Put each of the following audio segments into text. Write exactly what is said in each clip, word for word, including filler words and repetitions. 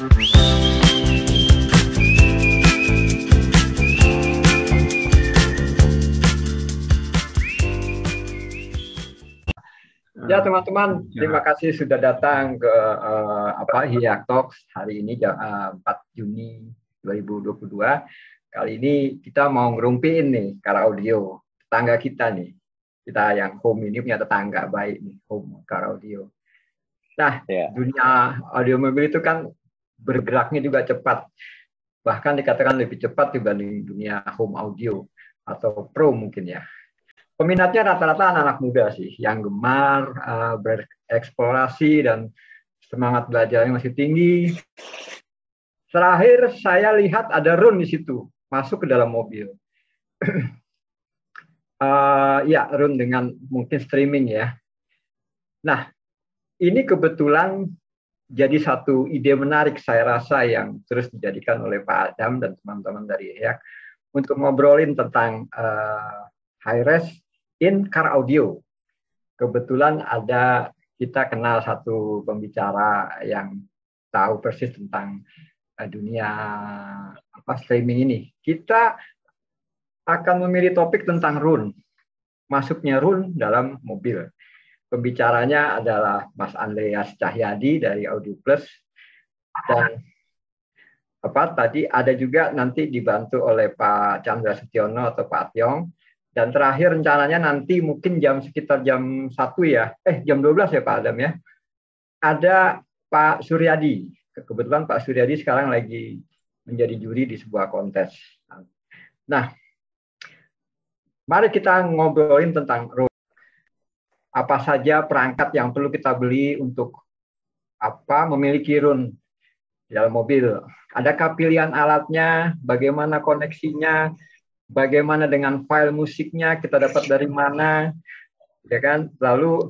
Ya teman-teman, terima kasih sudah datang ke uh, apa HIAC Talks hari ini uh, empat Juni dua ribu dua puluh dua. Kali ini kita mau ngerumpiin nih Kara Audio, tetangga kita nih. Kita yang home ini punya tetangga baik nih, home Kara Audio. Nah, yeah. Dunia audio mobil itu kan bergeraknya juga cepat. Bahkan dikatakan lebih cepat dibanding dunia home audio atau pro mungkin ya. Peminatnya rata-rata anak-anak muda sih, yang gemar uh, bereksplorasi dan semangat belajarnya masih tinggi. Terakhir saya lihat ada Roon di situ, masuk ke dalam mobil. uh, ya, Roon dengan mungkin streaming ya. Nah, ini kebetulan jadi satu ide menarik saya rasa yang terus dijadikan oleh Pak Adam dan teman-teman dari I H E A C untuk ngobrolin tentang uh, high-res in Kara Audio. Kebetulan ada, kita kenal satu pembicara yang tahu persis tentang dunia apa streaming ini. Kita akan memilih topik tentang Roon, masuknya Roon dalam mobil. Pembicaranya adalah Mas Andreas Cahyadi dari Audio Plus, dan apa tadi ada juga nanti dibantu oleh Pak Chandra Setiono atau Pak Tiong. Dan terakhir rencananya nanti mungkin jam sekitar jam satu ya, eh jam dua belas ya Pak Adam ya, ada Pak Suryadi. Kebetulan Pak Suryadi sekarang lagi menjadi juri di sebuah kontes. Nah, mari kita ngobrolin tentang Roon. Apa saja perangkat yang perlu kita beli untuk apa memiliki Roon di dalam mobil? Adakah pilihan alatnya? Bagaimana koneksinya? Bagaimana dengan file musiknya, kita dapat dari mana, ya kan? Lalu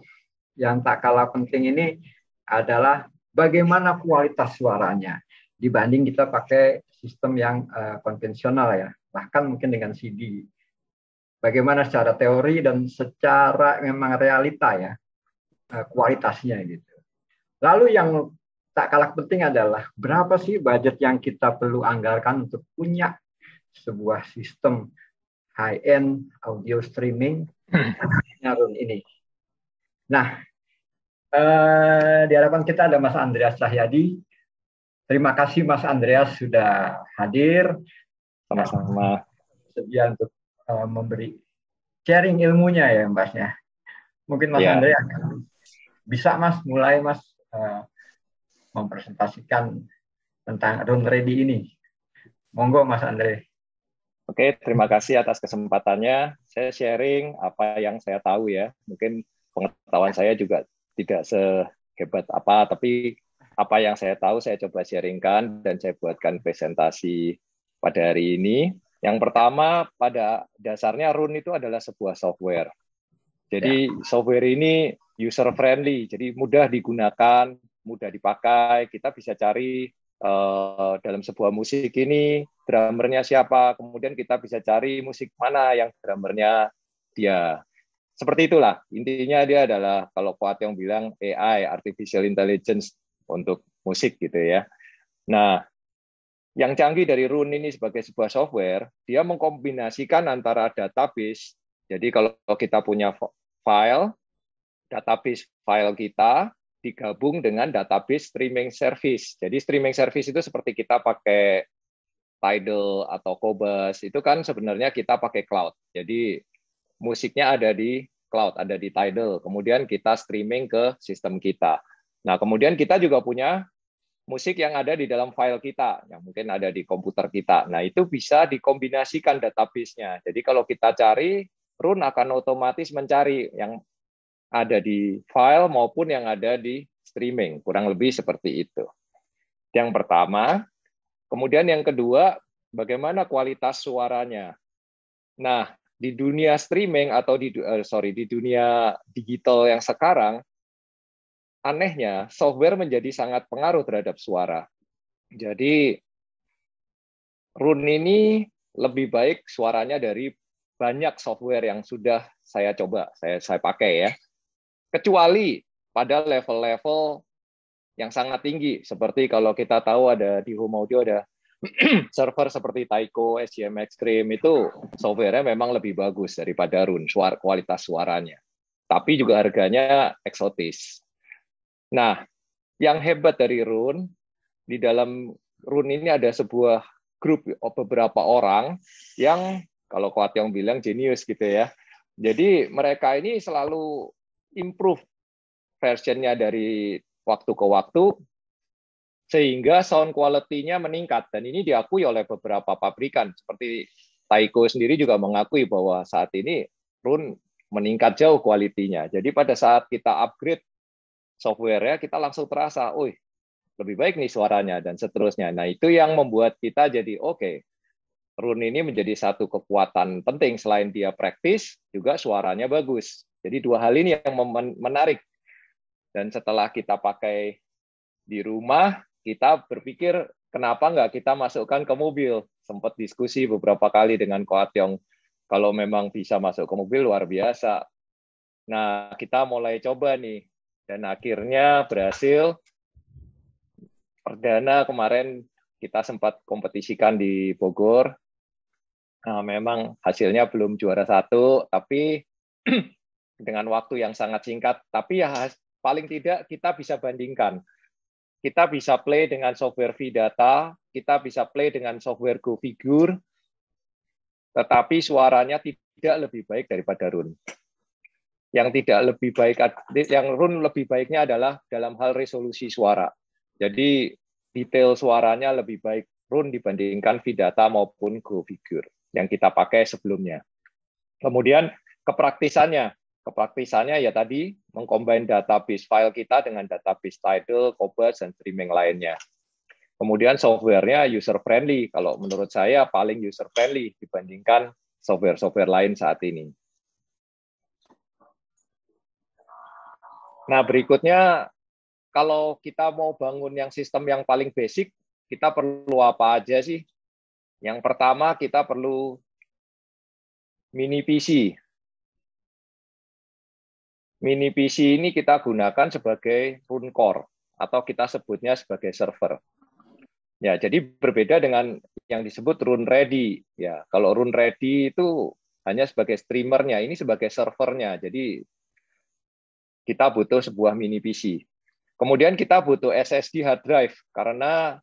yang tak kalah penting ini adalah bagaimana kualitas suaranya dibanding kita pakai sistem yang uh, konvensional ya, bahkan mungkin dengan C D. Bagaimana secara teori dan secara memang realita ya uh, kualitasnya gitu. Lalu yang tak kalah penting adalah berapa sih budget yang kita perlu anggarkan untuk punya sebuah sistem high-end audio streaming Roon ini. Nah, eh, di hadapan kita ada Mas Andreas Cahyadi. Terima kasih Mas Andreas sudah hadir. Sama-sama. Sedia untuk eh, memberi sharing ilmunya ya Mbaknya. Mungkin Mas ya. Andreas bisa Mas mulai Mas eh, mempresentasikan tentang Roon Ready ini. Monggo Mas Andre. Oke, terima kasih atas kesempatannya. Saya sharing apa yang saya tahu ya. Mungkin pengetahuan saya juga tidak sehebat apa, tapi apa yang saya tahu saya coba sharingkan dan saya buatkan presentasi pada hari ini. Yang pertama, pada dasarnya Roon itu adalah sebuah software. Jadi ya. Software ini user friendly, jadi mudah digunakan, mudah dipakai. Kita bisa cari Uh, dalam sebuah musik ini drummernya siapa, kemudian kita bisa cari musik mana yang drummernya dia. Seperti itulah, intinya dia adalah kalau Pak Tiong bilang A I, Artificial Intelligence untuk musik gitu ya. Nah, yang canggih dari Roon ini sebagai sebuah software, dia mengkombinasikan antara database, jadi kalau kita punya file, database file kita, digabung dengan database streaming service. Jadi streaming service itu seperti kita pakai Tidal atau Qobuz, itu kan sebenarnya kita pakai cloud. Jadi musiknya ada di cloud, ada di Tidal. Kemudian kita streaming ke sistem kita. Nah, kemudian kita juga punya musik yang ada di dalam file kita, yang mungkin ada di komputer kita. Nah, itu bisa dikombinasikan database-nya. Jadi kalau kita cari, Roon akan otomatis mencari yang ada di file maupun yang ada di streaming, kurang lebih seperti itu. Yang pertama, kemudian yang kedua, bagaimana kualitas suaranya. Nah, di dunia streaming atau di sorry di dunia digital yang sekarang, anehnya software menjadi sangat pengaruh terhadap suara. Jadi Roon ini lebih baik suaranya dari banyak software yang sudah saya coba, saya saya pakai ya. Kecuali pada level-level yang sangat tinggi. Seperti kalau kita tahu ada di home audio ada server seperti Taiko, S C M Extreme, itu softwarenya memang lebih bagus daripada Roon, suara, kualitas suaranya. Tapi juga harganya eksotis. Nah, yang hebat dari Roon, di dalam Roon ini ada sebuah grup beberapa orang yang, kalau Ko Atyong bilang, jenius gitu ya. Jadi mereka ini selalu improve versionnya dari waktu ke waktu, sehingga sound quality-nya meningkat. Dan ini diakui oleh beberapa pabrikan. Seperti Taiko sendiri juga mengakui bahwa saat ini Roon meningkat jauh kualitinya. Jadi pada saat kita upgrade software-nya, kita langsung terasa, "Wih, lebih baik nih suaranya," dan seterusnya. Nah, itu yang membuat kita jadi oke. Okay, Roon ini menjadi satu kekuatan penting. Selain dia praktis, juga suaranya bagus. Jadi dua hal ini yang menarik. Dan setelah kita pakai di rumah, kita berpikir kenapa nggak kita masukkan ke mobil. Sempat diskusi beberapa kali dengan Ko Atyong, kalau memang bisa masuk ke mobil luar biasa. Nah, kita mulai coba nih, dan akhirnya berhasil. Perdana kemarin kita sempat kompetisikan di Bogor. Nah, memang hasilnya belum juara satu, tapi dengan waktu yang sangat singkat. Tapi ya paling tidak kita bisa bandingkan. Kita bisa play dengan software VData, kita bisa play dengan software GoFigure, tetapi suaranya tidak lebih baik daripada Roon. Yang tidak lebih baik, yang Roon lebih baiknya adalah dalam hal resolusi suara. Jadi detail suaranya lebih baik Roon dibandingkan VData maupun GoFigure yang kita pakai sebelumnya. Kemudian kepraktisannya. Kepraktisannya ya tadi, mengcombine database file kita dengan database Tidal, Qobuz, dan streaming lainnya. Kemudian softwarenya user-friendly, kalau menurut saya paling user-friendly dibandingkan software-software lain saat ini. Nah, berikutnya, kalau kita mau bangun yang sistem yang paling basic, kita perlu apa aja sih? Yang pertama, kita perlu mini P C. Mini P C ini kita gunakan sebagai Roon Core, atau kita sebutnya sebagai server. Ya, jadi berbeda dengan yang disebut Roon Ready. Ya, kalau Roon Ready itu hanya sebagai streamernya, ini sebagai servernya. Jadi kita butuh sebuah mini P C. Kemudian kita butuh S S D hard drive, karena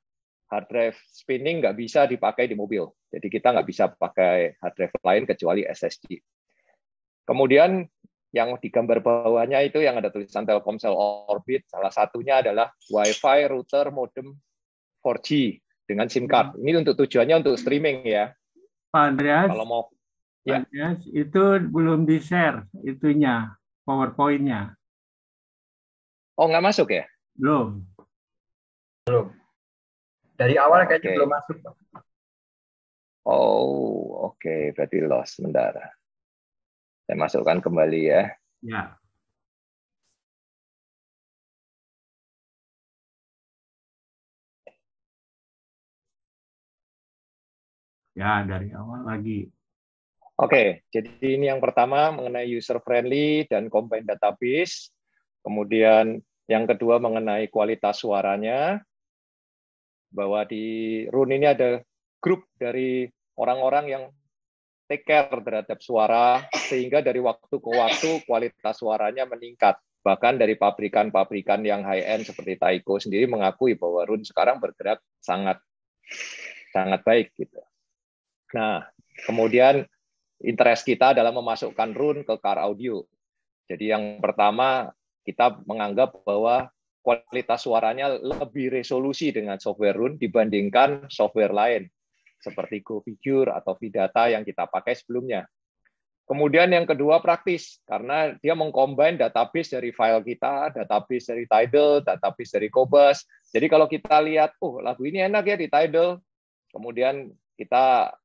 hard drive spinning nggak bisa dipakai di mobil. Jadi kita nggak bisa pakai hard drive lain kecuali S S D. Kemudian yang di gambar bawahnya itu yang ada tulisan Telkomsel Orbit, salah satunya adalah Wi-Fi, router, modem empat G dengan SIM card. Ini untuk tujuannya untuk streaming ya. Pak Andreas, kalau mau, ya. Andreas, itu belum di-share itunya, PowerPoint-nya. Oh, nggak masuk ya? Belum. Belum. Dari awal okay. Kayaknya belum masuk. Oh, oke. Okay. Berarti lost, bentar. Saya masukkan kembali ya. Ya. Ya, dari awal lagi. Oke, jadi ini yang pertama mengenai user friendly dan combine database. Kemudian yang kedua mengenai kualitas suaranya. Bahwa di Roon ini ada grup dari orang-orang yang take care terhadap suara, sehingga dari waktu ke waktu kualitas suaranya meningkat. Bahkan dari pabrikan-pabrikan yang high-end seperti Taiko sendiri mengakui bahwa Roon sekarang bergerak sangat sangat baik gitu. Nah, kemudian interest kita adalah memasukkan Roon ke Kara Audio. Jadi yang pertama, kita menganggap bahwa kualitas suaranya lebih resolusi dengan software Roon dibandingkan software lain, seperti GoFigure atau VData yang kita pakai sebelumnya. Kemudian yang kedua praktis, karena dia mengcombine database dari file kita, database dari Tidal, database dari Qobuz. Jadi kalau kita lihat, oh lagu ini enak ya di Tidal, kemudian kita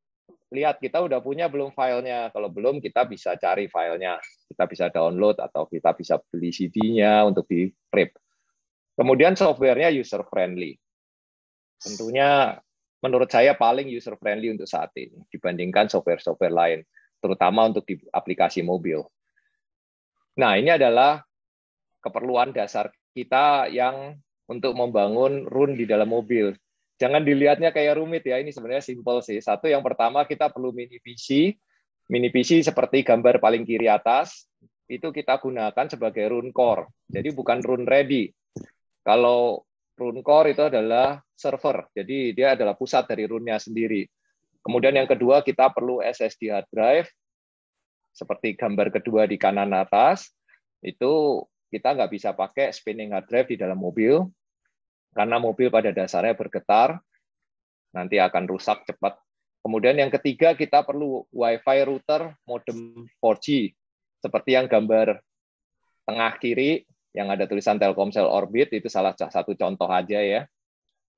lihat kita udah punya belum filenya. Kalau belum, kita bisa cari filenya, kita bisa download atau kita bisa beli C D-nya untuk di prep. Kemudian softwarenya user friendly. Tentunya menurut saya paling user-friendly untuk saat ini dibandingkan software-software lain, terutama untuk di aplikasi mobil. Nah, ini adalah keperluan dasar kita yang untuk membangun Roon di dalam mobil. Jangan dilihatnya kayak rumit ya, ini sebenarnya simpel sih. Satu, yang pertama kita perlu mini P C. Mini P C seperti gambar paling kiri atas, itu kita gunakan sebagai Roon Core. Jadi bukan Roon Ready. Kalau Roon Core itu adalah server, jadi dia adalah pusat dari Roonnya sendiri. Kemudian yang kedua, kita perlu S S D hard drive, seperti gambar kedua di kanan atas, itu kita nggak bisa pakai spinning hard drive di dalam mobil, karena mobil pada dasarnya bergetar, nanti akan rusak cepat. Kemudian yang ketiga, kita perlu Wi-Fi router modem empat G, seperti yang gambar tengah kiri, yang ada tulisan Telkomsel Orbit, itu salah satu contoh aja ya.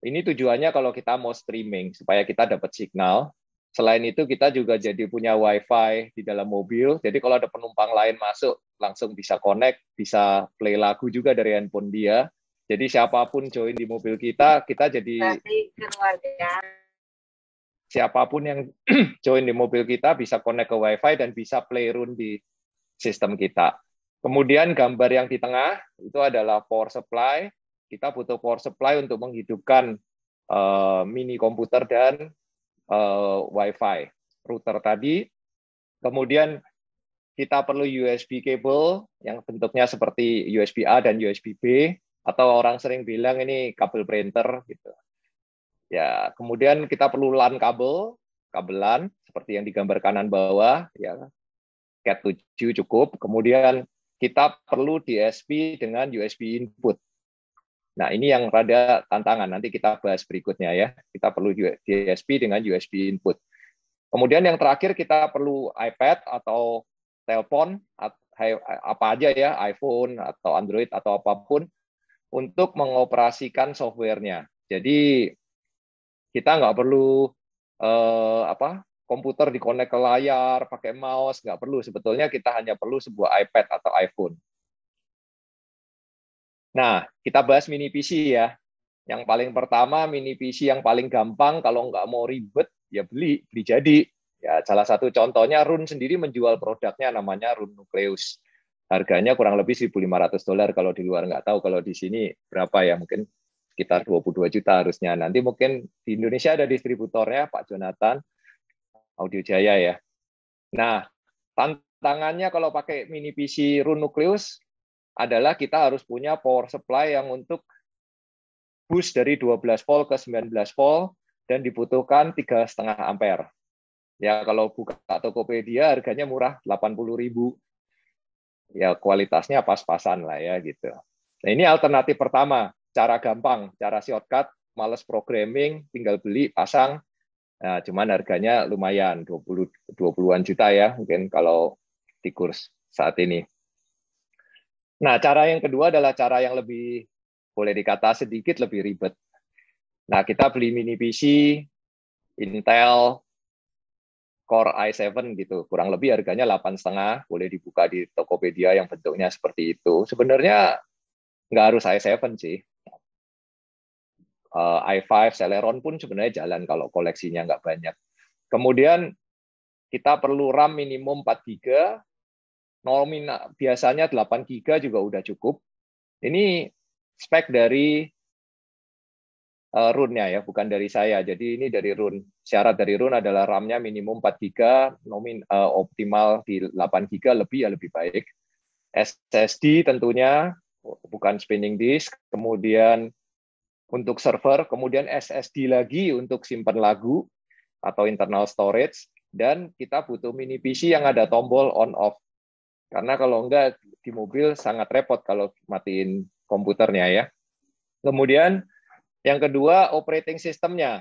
Ini tujuannya kalau kita mau streaming, supaya kita dapat signal. Selain itu, kita juga jadi punya Wi-Fi di dalam mobil. Jadi kalau ada penumpang lain masuk, langsung bisa connect, bisa play lagu juga dari handphone dia. Jadi siapapun join di mobil kita, kita jadi... Siapapun yang join di mobil kita bisa connect ke Wi-Fi dan bisa play Roon di sistem kita. Kemudian gambar yang di tengah, itu adalah power supply. Kita butuh power supply untuk menghidupkan uh, mini komputer dan Uh, Wi-Fi router tadi. Kemudian kita perlu U S B cable yang bentuknya seperti U S B A dan U S B B, atau orang sering bilang ini kabel printer gitu. Ya, kemudian kita perlu LAN kabel, kabel LAN seperti yang digambar kanan bawah ya. Cat tujuh cukup. Kemudian kita perlu D S P dengan U S B input. Nah, ini yang rada tantangan, nanti kita bahas berikutnya ya. Kita perlu D S P dengan U S B input. Kemudian yang terakhir, kita perlu iPad atau telepon, apa aja ya, iPhone atau Android atau apapun, untuk mengoperasikan softwarenya. Jadi, kita nggak perlu eh, apa, komputer dikonek ke layar, pakai mouse, nggak perlu. Sebetulnya kita hanya perlu sebuah iPad atau iPhone. Nah, kita bahas mini P C ya. Yang paling pertama, mini P C yang paling gampang, kalau nggak mau ribet, ya beli, beli jadi. Ya, salah satu contohnya, Roon sendiri menjual produknya namanya Roon Nucleus. Harganya kurang lebih seribu lima ratus dolar, kalau di luar nggak tahu, kalau di sini berapa ya, mungkin sekitar dua puluh dua juta harusnya. Nanti mungkin di Indonesia ada distributornya, Pak Jonathan Audio Jaya ya. Nah, tantangannya kalau pakai mini P C Roon Nucleus, adalah kita harus punya power supply yang untuk boost dari dua belas volt ke sembilan belas volt dan dibutuhkan tiga koma lima ampere. Ya, kalau buka Tokopedia harganya murah delapan puluh ribu. Ya, kualitasnya pas-pasan lah ya gitu. Nah, ini alternatif pertama, cara gampang, cara shortcut, males programming, tinggal beli, pasang. Nah, cuman harganya lumayan, dua puluh-an juta ya, mungkin kalau di kurs saat ini. Nah, cara yang kedua adalah cara yang lebih, boleh dikata sedikit lebih ribet. Nah, kita beli mini P C, Intel Core i tujuh gitu, kurang lebih harganya delapan koma lima, boleh dibuka di Tokopedia yang bentuknya seperti itu. Sebenarnya nggak harus i tujuh sih. Uh, i lima, Celeron pun sebenarnya jalan kalau koleksinya nggak banyak. Kemudian kita perlu RAM minimum empat giga, nominal biasanya delapan giga juga udah cukup. Ini spek dari uh, Roon-nya ya, bukan dari saya. Jadi ini dari Roon. Syarat dari Roon adalah RAM-nya minimum empat giga, nomin uh, optimal di delapan giga, lebih ya lebih baik. S S D tentunya bukan spinning disk, kemudian untuk server, kemudian S S D lagi untuk simpan lagu atau internal storage, dan kita butuh mini P C yang ada tombol on off. Karena kalau enggak, di mobil sangat repot kalau matiin komputernya ya. Kemudian yang kedua, operating systemnya.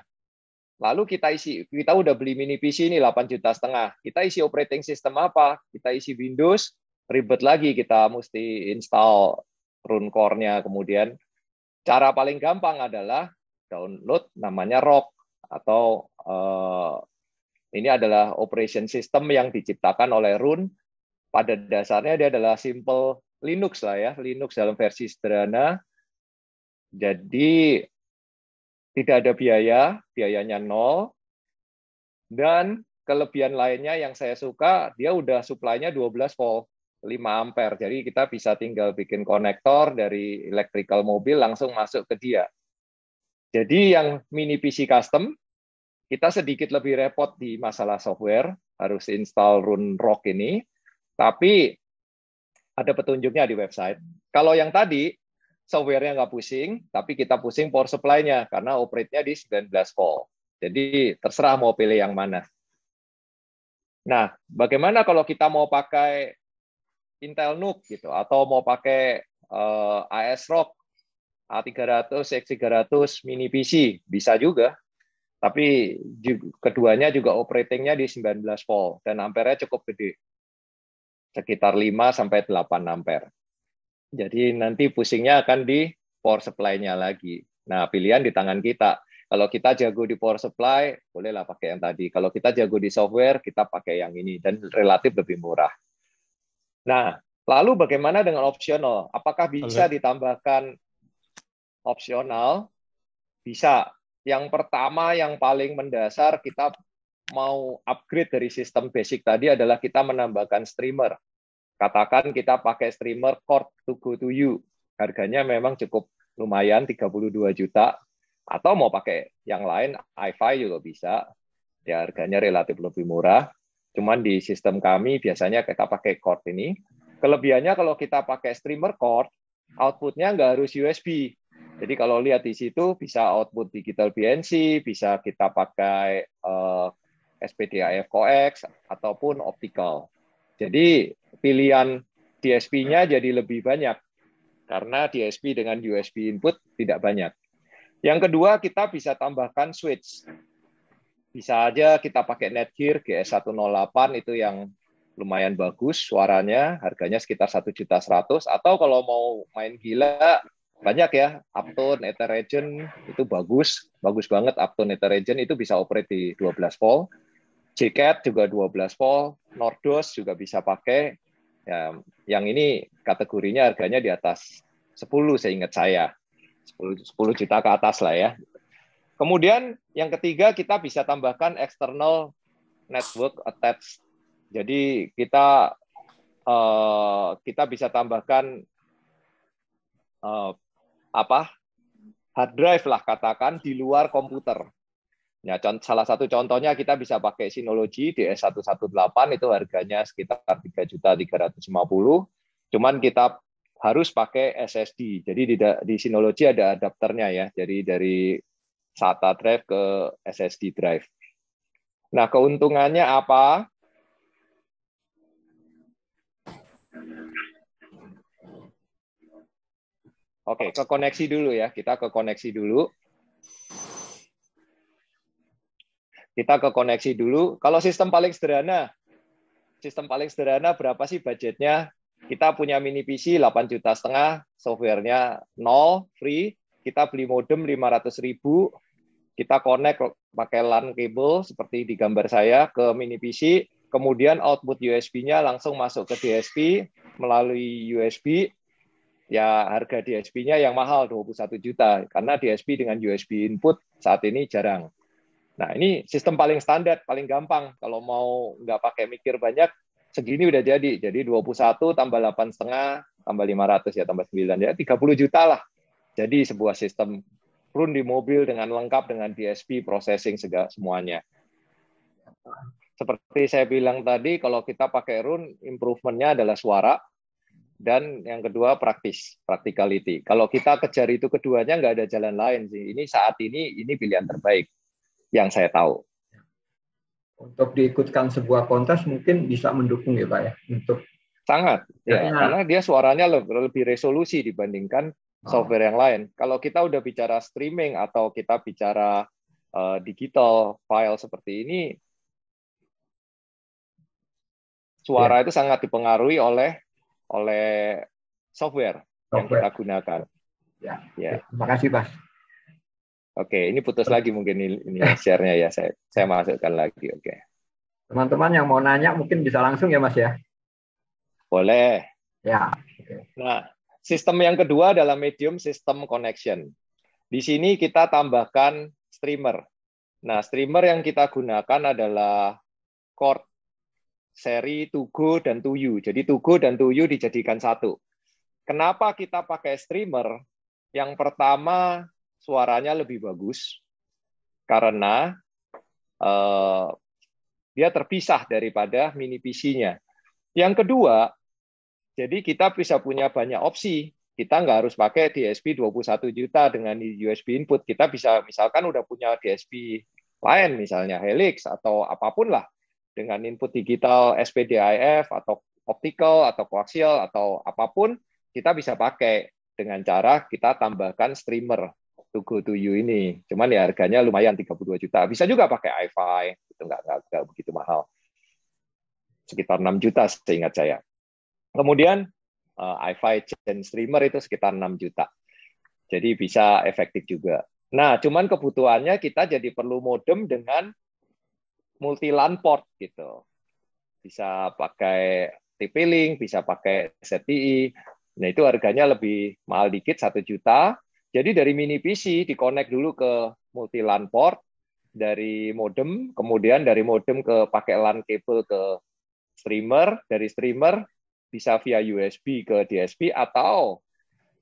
Lalu kita isi, kita udah beli mini P C ini delapan juta setengah. Kita isi operating system apa? Kita isi Windows, ribet lagi, kita mesti install Roon Core-nya. Kemudian cara paling gampang adalah download namanya Rock, atau eh, ini adalah operation system yang diciptakan oleh Roon. Pada dasarnya dia adalah simple Linux lah ya, Linux dalam versi sederhana. Jadi tidak ada biaya, biayanya nol. Dan kelebihan lainnya yang saya suka, dia udah supply-nya dua belas volt. lima ampere. Jadi kita bisa tinggal bikin konektor dari electrical mobil langsung masuk ke dia. Jadi yang mini P C custom, kita sedikit lebih repot di masalah software, harus install Roon Rock ini, tapi ada petunjuknya di website. Kalau yang tadi, softwarenya nggak pusing, tapi kita pusing power supply-nya, karena operate-nya di sembilan belas volt. Jadi terserah mau pilih yang mana. Nah, bagaimana kalau kita mau pakai Intel N U C gitu, atau mau pakai uh, ASRock A tiga ratus, X tiga ratus mini P C, bisa juga. Tapi juga, keduanya juga operatingnya di sembilan belas volt dan ampernya cukup gede, sekitar lima sampai delapan ampere. Jadi nanti pusingnya akan di power supply-nya lagi. Nah, pilihan di tangan kita. Kalau kita jago di power supply, bolehlah pakai yang tadi. Kalau kita jago di software, kita pakai yang ini dan relatif lebih murah. Nah, lalu bagaimana dengan opsional? Apakah bisa ditambahkan opsional? Bisa. Yang pertama, yang paling mendasar, kita mau upgrade dari sistem basic tadi adalah kita menambahkan streamer. Katakan kita pakai streamer Chord two go. Harganya memang cukup lumayan, tiga puluh dua juta. Atau mau pakai yang lain, iFi juga bisa. Ya, harganya relatif lebih murah. Cuman di sistem kami biasanya kita pakai Chord ini. Kelebihannya kalau kita pakai streamer Chord, outputnya nggak harus U S B. Jadi kalau lihat di situ bisa output digital B N C, bisa kita pakai eh, S P D I F coax ataupun optical. Jadi pilihan D S P-nya jadi lebih banyak karena D S P dengan U S B input tidak banyak. Yang kedua, kita bisa tambahkan switch. Bisa aja kita pakai Netgear G S seratus delapan, itu yang lumayan bagus suaranya, harganya sekitar satu juta seratus ribu. Atau kalau mau main gila banyak ya, Uptone EtherREGEN itu bagus, bagus banget. Uptone EtherREGEN itu bisa operate di dua belas volt, J C A T juga dua belas volt, Nordost juga bisa pakai. Ya, yang ini kategorinya harganya di atas sepuluh seingat saya, sepuluh juta ke atas lah ya. Kemudian yang ketiga, kita bisa tambahkan external network attached. Jadi kita uh, kita bisa tambahkan uh, apa hard drive lah katakan di luar komputer. Ya, salah satu contohnya kita bisa pakai Synology D S seratus delapan belas, itu harganya sekitar tiga juta tiga ratus lima puluh ribu. Cuman kita harus pakai S S D. Jadi di, di Synology ada adapternya ya. Jadi dari SATA drive ke S S D drive. Nah, keuntungannya apa? Oke, ke koneksi dulu ya. Kita ke koneksi dulu. Kita ke koneksi dulu. Kalau sistem paling sederhana, sistem paling sederhana berapa sih budgetnya? Kita punya mini P C delapan juta setengah, softwarenya nol, free. Kita beli modem lima ratus ribu. Kita connect pakai LAN cable seperti di gambar saya ke mini P C. Kemudian output U S B-nya langsung masuk ke D S P melalui U S B. Ya, harga D S P-nya yang mahal dua puluh satu juta karena D S P dengan U S B input saat ini jarang. Nah, ini sistem paling standar, paling gampang. Kalau mau nggak pakai mikir banyak, segini udah jadi. Jadi dua puluh satu tambah delapan koma lima tambah lima ratus ya tambah sembilan ya tiga puluh juta lah. Jadi sebuah sistem Roon di mobil dengan lengkap dengan D S P, processing segala semuanya. Seperti saya bilang tadi, kalau kita pakai Roon, improvement-nya adalah suara. Dan yang kedua, praktis, practicality. Kalau kita kejar itu keduanya, nggak ada jalan lain sih. Ini saat ini, ini pilihan terbaik yang saya tahu. Untuk diikutkan sebuah kontes mungkin bisa mendukung ya Pak ya? Untuk... Sangat, ya, karena... karena dia suaranya lebih resolusi dibandingkan software oh. yang lain. Kalau kita udah bicara streaming atau kita bicara uh, digital file seperti ini, suara ya. itu sangat dipengaruhi oleh oleh software, software yang kita gunakan. Ya, ya. Terima kasih, Mas. Oke, ini putus lagi mungkin ini share-nya ya, saya saya masukkan lagi. Oke. Teman-teman yang mau nanya mungkin bisa langsung ya, Mas ya. Boleh. Ya. Oke. Nah, sistem yang kedua adalah medium system connection. Di sini kita tambahkan streamer. Nah, streamer yang kita gunakan adalah Chord seri two go dan two U. Jadi two go dan two U dijadikan satu. Kenapa kita pakai streamer? Yang pertama, suaranya lebih bagus karena eh, dia terpisah daripada mini P C-nya. Yang kedua, jadi kita bisa punya banyak opsi. Kita nggak harus pakai D S P dua puluh satu juta dengan U S B input. Kita bisa misalkan udah punya D S P lain, misalnya Helix atau apapun lah, dengan input digital S P D I F atau optical atau koaksial atau apapun, kita bisa pakai dengan cara kita tambahkan streamer two go two U ini. Cuman ya harganya lumayan tiga puluh dua juta. Bisa juga pakai iFi, itu nggak, nggak, nggak begitu mahal. Sekitar enam juta seingat saya. Kemudian Uh, iFi Gen Streamer itu sekitar enam juta. Jadi bisa efektif juga. Nah, cuman kebutuhannya kita jadi perlu modem dengan multi LAN port gitu. Bisa pakai T P Link, bisa pakai S T I. Nah, itu harganya lebih mahal dikit, satu juta. Jadi dari mini P C dikonek dulu ke multi LAN port dari modem, kemudian dari modem ke pakai LAN cable ke streamer, dari streamer bisa via U S B ke D S P, atau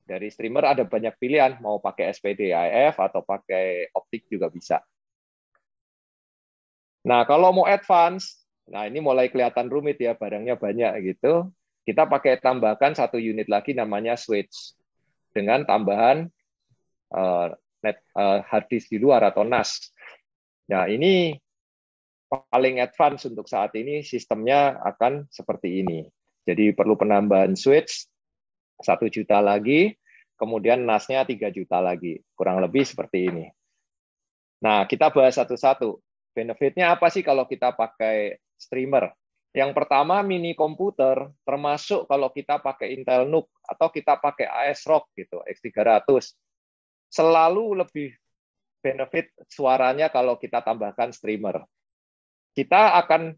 dari streamer ada banyak pilihan, mau pakai S P D I F atau pakai optik juga bisa. Nah, kalau mau advance, nah ini mulai kelihatan rumit ya, barangnya banyak gitu. Kita pakai tambahkan satu unit lagi namanya switch, dengan tambahan uh, net, uh, hard disk di luar atau N A S. Nah, ini paling advance untuk saat ini, sistemnya akan seperti ini. Jadi perlu penambahan switch satu juta lagi, kemudian N A S-nya tiga juta lagi, kurang lebih seperti ini. Nah, kita bahas satu-satu. Benefitnya apa sih kalau kita pakai streamer? Yang pertama, mini komputer, termasuk kalau kita pakai Intel N U C atau kita pakai ASRock gitu, X tiga ratus, selalu lebih benefit suaranya kalau kita tambahkan streamer. Kita akan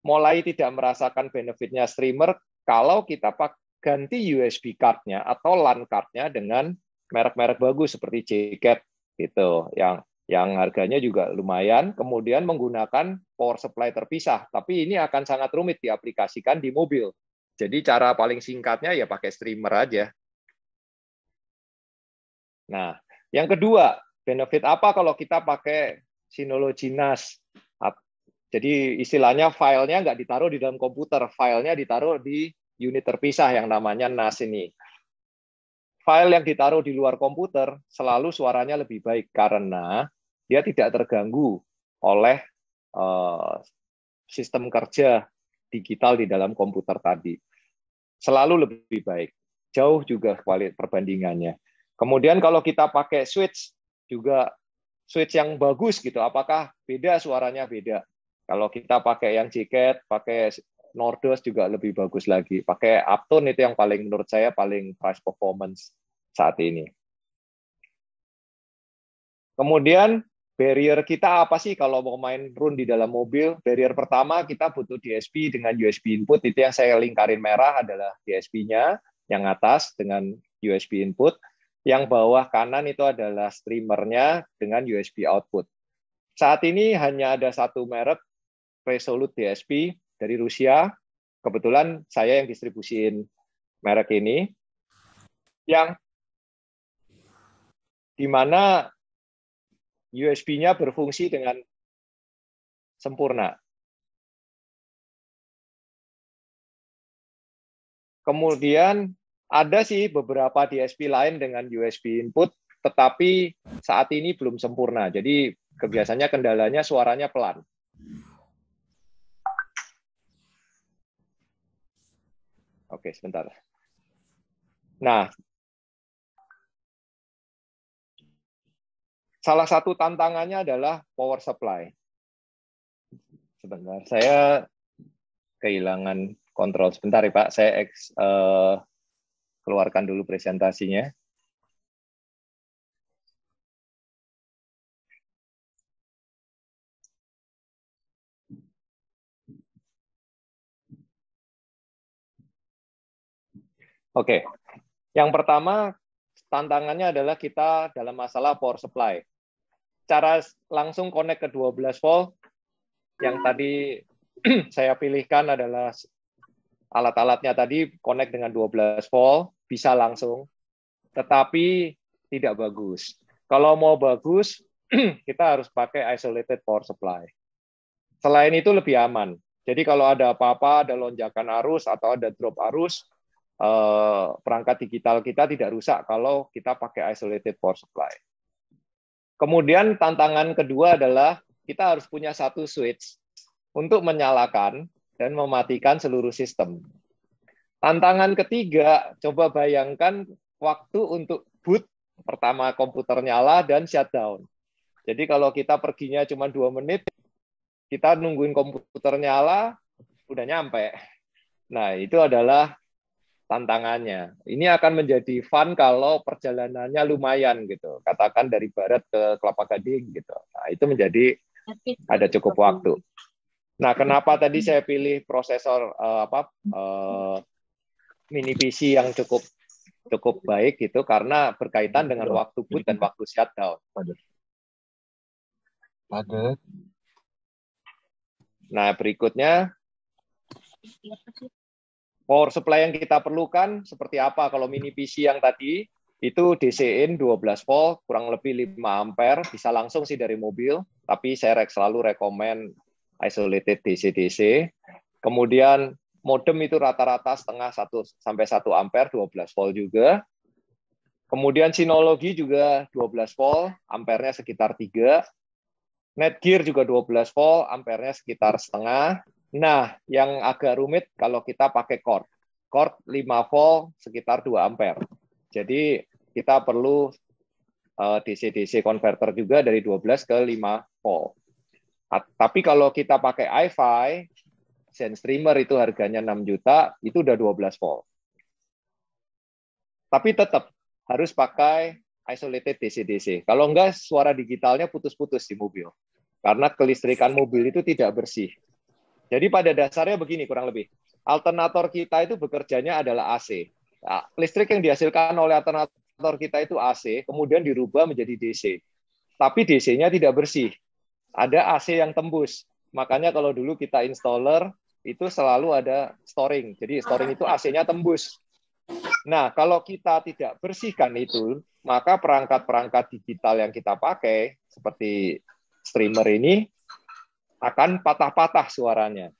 mulai tidak merasakan benefitnya streamer kalau kita ganti U S B card-nya atau LAN card-nya dengan merek-merek bagus seperti J-Cat gitu, yang yang harganya juga lumayan, kemudian menggunakan power supply terpisah. Tapi ini akan sangat rumit diaplikasikan di mobil. Jadi cara paling singkatnya ya pakai streamer aja. Nah, yang kedua, benefit apa kalau kita pakai Synology N A S? Jadi istilahnya filenya nggak ditaruh di dalam komputer, filenya ditaruh di unit terpisah yang namanya N A S ini. File yang ditaruh di luar komputer selalu suaranya lebih baik karena dia tidak terganggu oleh uh, sistem kerja digital di dalam komputer tadi. Selalu lebih baik, jauh juga kualitas perbandingannya. Kemudian kalau kita pakai switch juga switch yang bagus gitu, apakah beda suaranya beda? Kalau kita pakai yang J-Cat, pakai Nordost juga lebih bagus lagi. Pakai Uptone itu yang paling menurut saya paling price performance saat ini. Kemudian barrier kita apa sih kalau mau main Roon di dalam mobil? Barrier pertama kita butuh D S P dengan U S B input. Itu yang saya lingkarin merah adalah D S P-nya, yang atas dengan U S B input, yang bawah kanan itu adalah streamer-nya dengan U S B output. Saat ini hanya ada satu merek Resolute D S P dari Rusia. Kebetulan saya yang distribusiin merek ini, yang di mana U S B-nya berfungsi dengan sempurna. Kemudian ada sih beberapa D S P lain dengan U S B input, tetapi saat ini belum sempurna. Jadi biasanya kendalanya suaranya pelan. Oke, sebentar. Nah, salah satu tantangannya adalah power supply. Sebentar, saya kehilangan kontrol. Sebentar ya, Pak. Saya eks, eh, keluarkan dulu presentasinya. Oke, yang pertama tantangannya adalah kita dalam masalah power supply. Cara langsung connect ke dua belas volt yang tadi saya pilihkan adalah alat-alatnya tadi connect dengan dua belas volt, bisa langsung, tetapi tidak bagus. Kalau mau bagus, kita harus pakai isolated power supply. Selain itu lebih aman. Jadi kalau ada apa-apa, ada lonjakan arus atau ada drop arus, perangkat digital kita tidak rusak kalau kita pakai isolated power supply. Kemudian tantangan kedua adalah kita harus punya satu switch untuk menyalakan dan mematikan seluruh sistem. Tantangan ketiga, coba bayangkan waktu untuk boot, pertama komputer nyala dan shutdown. Jadi kalau kita perginya cuma dua menit, kita nungguin komputer nyala, udah nyampe. Nah, itu adalah tantangannya. Ini akan menjadi fun kalau perjalanannya lumayan gitu. Katakan dari barat ke Kelapa Gading gitu. Nah, itu menjadi ada cukup waktu. Nah, kenapa tadi saya pilih prosesor eh, apa eh, mini P C yang cukup cukup baik gitu karena berkaitan dengan waktu boot dan waktu shutdown. Padat. Nah, berikutnya power supply yang kita perlukan seperti apa? Kalau mini P C yang tadi, itu D C-in dua belas volt, kurang lebih lima ampere, bisa langsung sih dari mobil, tapi saya selalu rekomen isolated D C D C. Kemudian modem itu rata-rata setengah satu sampai satu ampere, dua belas volt juga. Kemudian Synology juga dua belas volt, ampernya sekitar tiga. Netgear juga dua belas volt, ampernya sekitar setengah. Nah, yang agak rumit kalau kita pakai Chord. Chord lima volt sekitar dua ampere. Jadi kita perlu D C D C converter juga dari dua belas ke lima volt. Tapi kalau kita pakai iFi, Zen Streamer itu harganya enam juta, itu udah dua belas volt. Tapi tetap harus pakai isolated D C D C. Kalau enggak, suara digitalnya putus-putus di mobil. Karena kelistrikan mobil itu tidak bersih. Jadi pada dasarnya begini kurang lebih. Alternator kita itu bekerjanya adalah A C. Nah, listrik yang dihasilkan oleh alternator kita itu A C, kemudian dirubah menjadi D C. Tapi D C-nya tidak bersih. Ada A C yang tembus. Makanya kalau dulu kita installer, itu selalu ada storing. Jadi storing itu A C-nya tembus. Nah, kalau kita tidak bersihkan itu, maka perangkat-perangkat digital yang kita pakai, seperti streamer ini, akan patah-patah suaranya.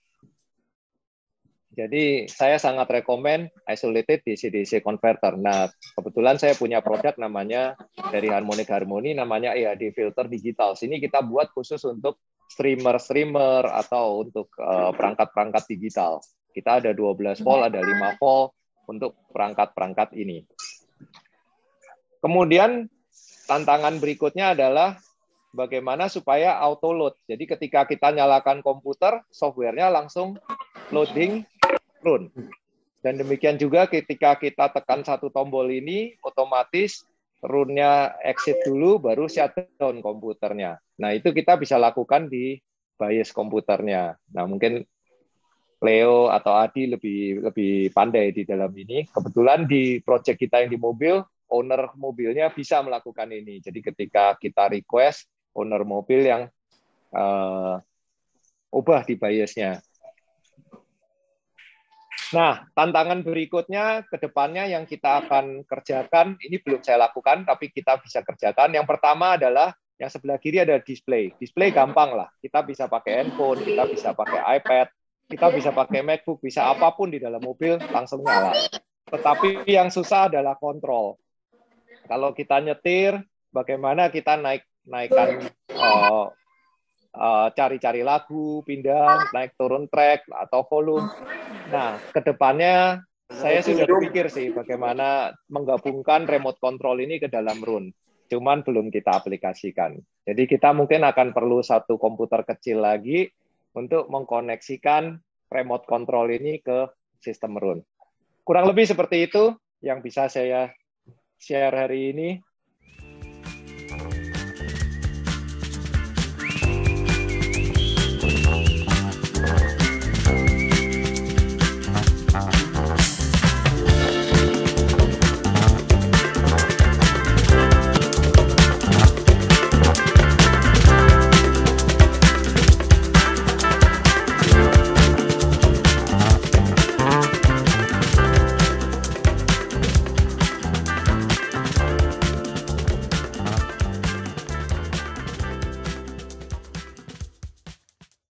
Jadi saya sangat rekomen isolated D C D C converter. Nah, kebetulan saya punya produk namanya dari Harmonic Harmony, namanya E H D filter digital. Sini kita buat khusus untuk streamer-streamer atau untuk perangkat-perangkat uh, digital. Kita ada dua belas volt, ada lima volt untuk perangkat-perangkat ini. Kemudian tantangan berikutnya adalah bagaimana supaya auto load. Jadi ketika kita nyalakan komputer, softwarenya langsung loading Roon. Dan demikian juga ketika kita tekan satu tombol ini, otomatis Roon-nya exit dulu, baru shutdown komputernya. Nah, itu kita bisa lakukan di BIOS komputernya. Nah, mungkin Leo atau Adi lebih lebih pandai di dalam ini. Kebetulan di project kita yang di mobil, owner mobilnya bisa melakukan ini. Jadi ketika kita request, owner mobil yang uh, ubah di biasnya. Nah, tantangan berikutnya ke depannya yang kita akan kerjakan, ini belum saya lakukan, tapi kita bisa kerjakan. Yang pertama adalah, yang sebelah kiri ada display. Display gampang lah. Kita bisa pakai handphone, kita bisa pakai iPad, kita bisa pakai MacBook, bisa apapun di dalam mobil, langsung nyala. Tetapi yang susah adalah kontrol. Kalau kita nyetir, bagaimana kita naik naikkan uh, cari-cari lagu, pindah, naik turun track, atau volume. Nah, kedepannya saya sudah berpikir sih bagaimana menggabungkan remote control ini ke dalam Roon. Cuman belum kita aplikasikan. Jadi kita mungkin akan perlu satu komputer kecil lagi untuk mengkoneksikan remote control ini ke sistem Roon. Kurang lebih seperti itu yang bisa saya share hari ini.